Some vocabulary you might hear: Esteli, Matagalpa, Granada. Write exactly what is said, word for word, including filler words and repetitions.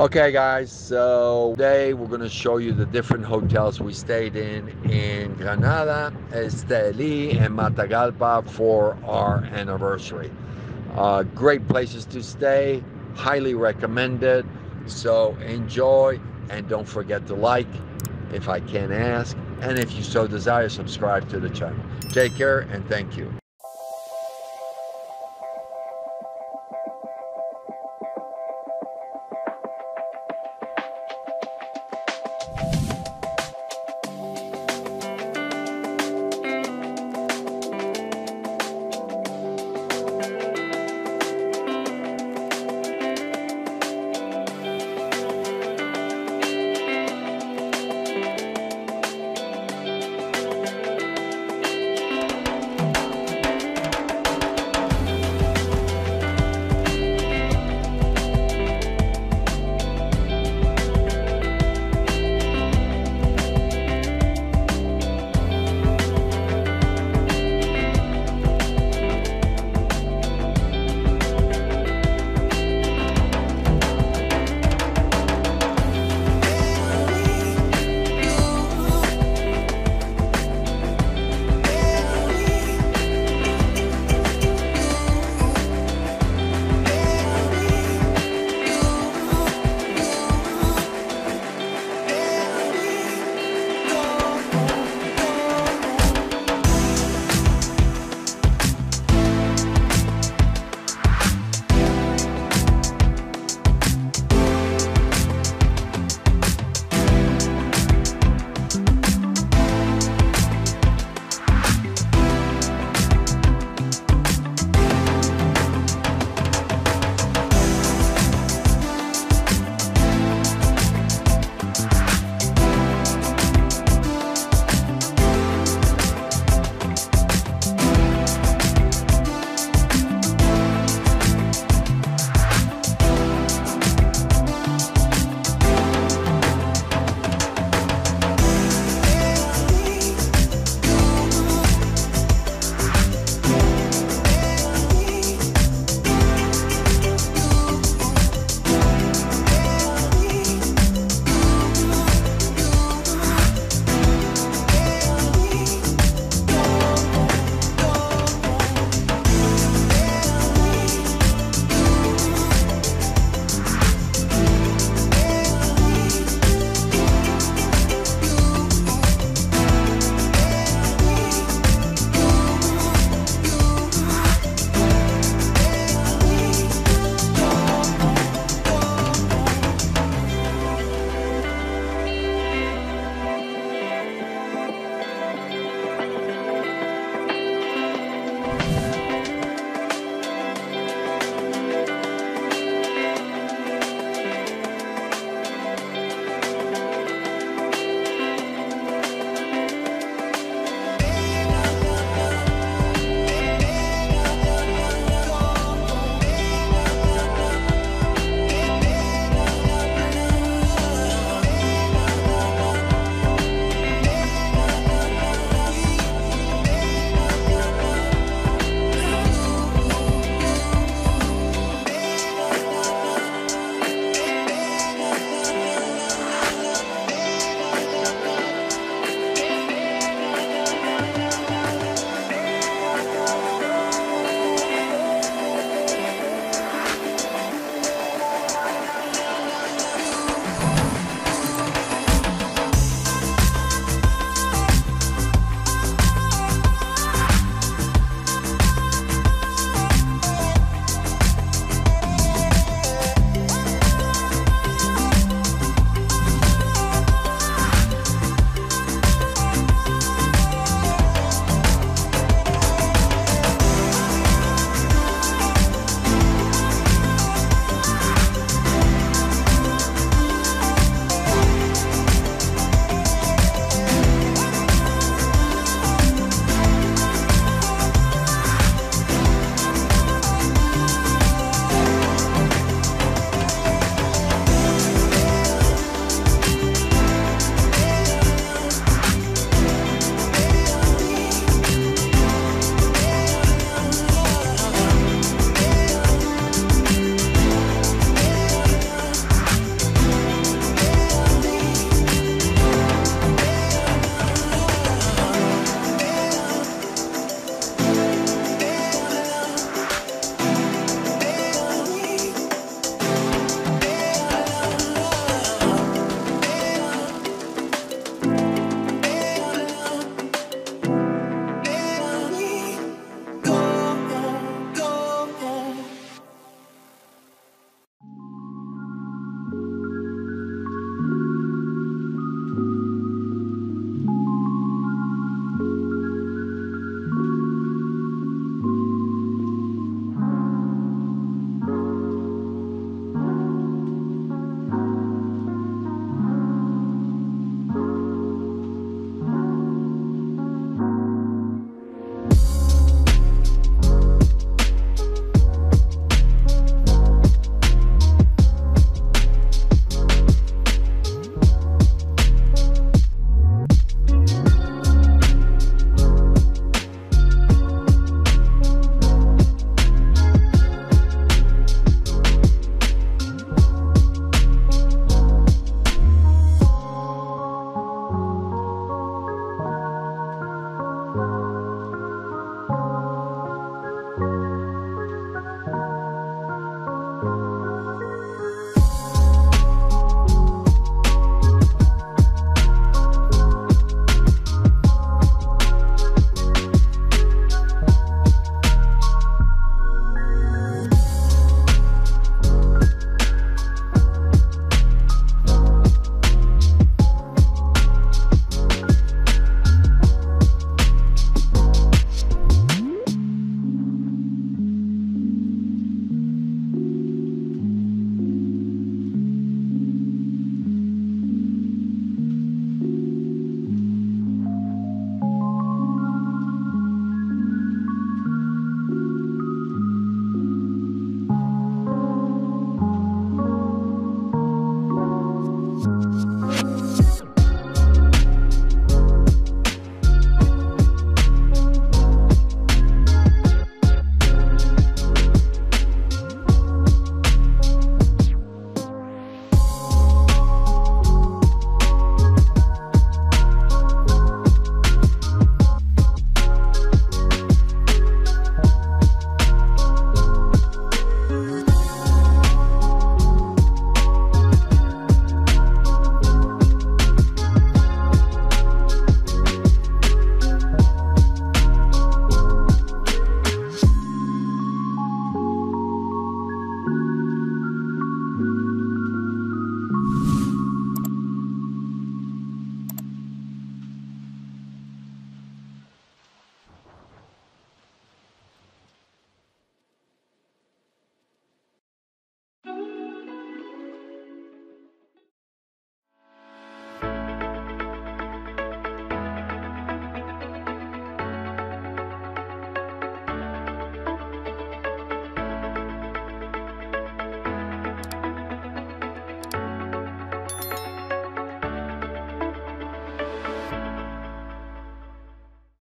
Okay guys, so today we're going to show you the different hotels we stayed in in Granada, Esteli and Matagalpa for our anniversary. Uh, great places to stay, highly recommended, so enjoy and don't forget to like if I can ask, and if you so desire, subscribe to the channel. Take care and thank you.